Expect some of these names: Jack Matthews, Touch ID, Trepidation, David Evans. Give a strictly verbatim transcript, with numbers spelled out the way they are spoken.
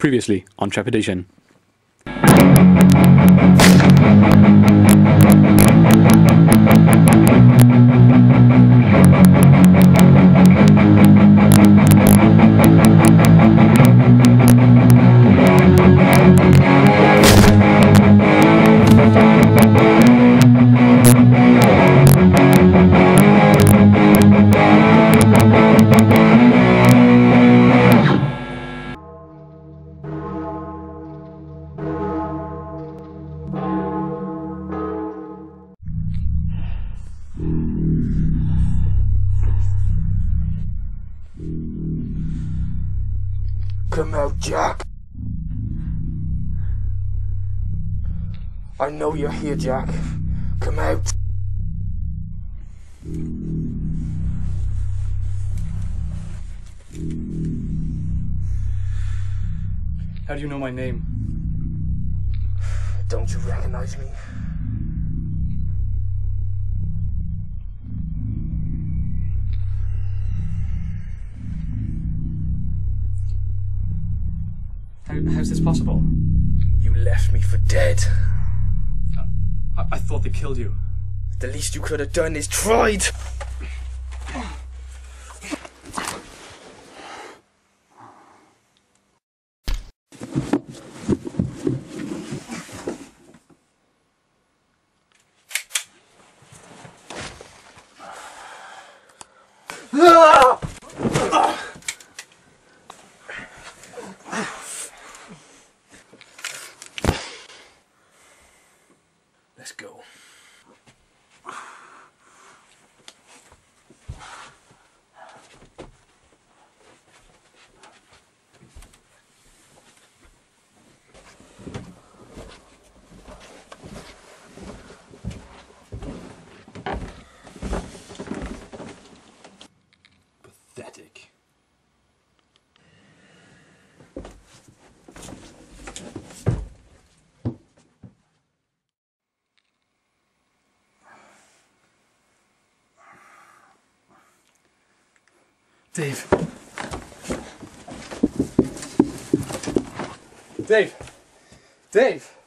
Previously on Trepidation. Come out, Jack. I know you're here, Jack. Come out. How do you know my name? Don't you recognize me? How's this possible? You left me for dead. I, I thought they killed you. The least you could have done is tried! Let's go. Pathetic. Dave. Dave. Dave.